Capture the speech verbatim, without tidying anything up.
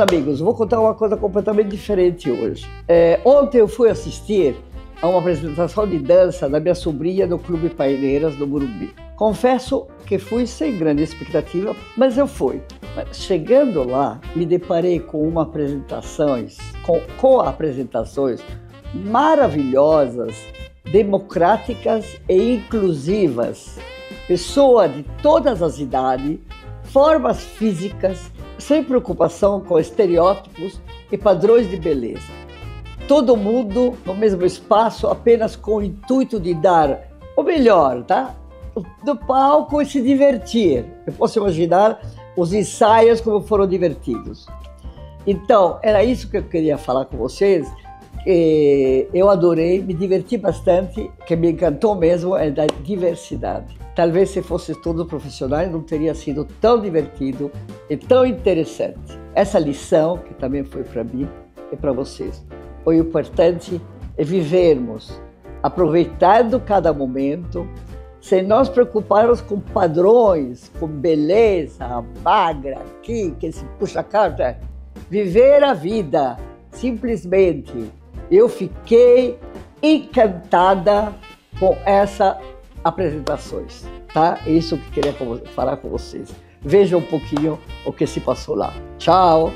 Amigos, vou contar uma coisa completamente diferente hoje. É, ontem eu fui assistir a uma apresentação de dança da minha sobrinha no Clube Paineiras do Morumbi. Confesso que fui sem grande expectativa, mas eu fui. Mas chegando lá, me deparei com uma apresentações, com, com apresentações maravilhosas, democráticas e inclusivas. Pessoa de todas as idades, formas físicas, sem preocupação com estereótipos e padrões de beleza. Todo mundo no mesmo espaço, apenas com o intuito de dar o melhor, tá? Do palco e se divertir. Eu posso imaginar os ensaios como foram divertidos. Então, era isso que eu queria falar com vocês. E eu adorei, me diverti bastante, que me encantou mesmo é da diversidade. Talvez se fossem todos profissionais não teria sido tão divertido e tão interessante. Essa lição, que também foi para mim e para vocês, o importante é vivermos, aproveitando cada momento, sem nós preocuparmos com padrões, com beleza, magra, aqui, que se puxa a carta, viver a vida, simplesmente. Eu fiquei encantada com essas apresentações, tá? É isso que queria falar com vocês. Veja um pouquinho o que se passou lá. Tchau!